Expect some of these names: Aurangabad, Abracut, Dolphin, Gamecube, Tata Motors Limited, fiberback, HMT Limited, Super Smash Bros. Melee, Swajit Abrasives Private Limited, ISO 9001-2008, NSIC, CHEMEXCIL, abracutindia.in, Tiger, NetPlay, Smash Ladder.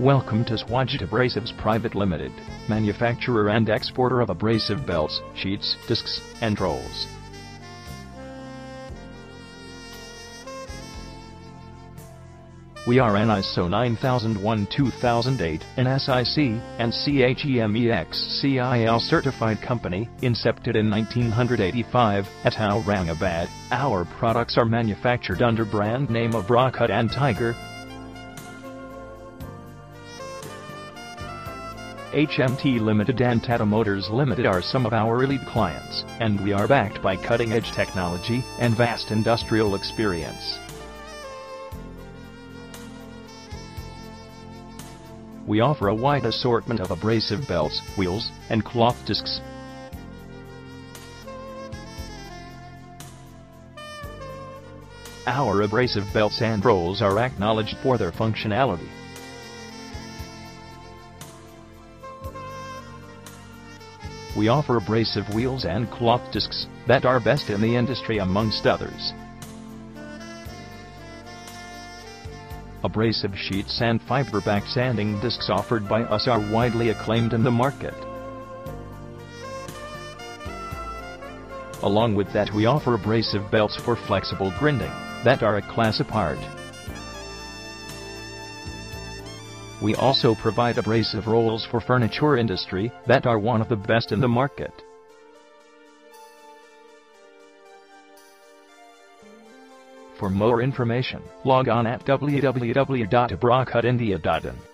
Welcome to Swajit Abrasives Private Limited, manufacturer and exporter of abrasive belts, sheets, discs, and rolls. We are an ISO 9001-2008, NSIC, and CHEMEXCIL certified company, incepted in 1985, at Aurangabad. Our products are manufactured under brand name Abracut and Tiger. HMT Limited and Tata Motors Limited are some of our elite clients, and we are backed by cutting-edge technology and vast industrial experience. We offer a wide assortment of abrasive belts, wheels, and cloth discs. Our abrasive belts and rolls are acknowledged for their functionality. We offer abrasive wheels and cloth discs that are best in the industry, amongst others. Abrasive sheets and fiberback sanding discs offered by us are widely acclaimed in the market. Along with that, we offer abrasive belts for flexible grinding that are a class apart. We also provide abrasive rolls for furniture industry that are one of the best in the market. For more information, log on at www.abracutindia.in.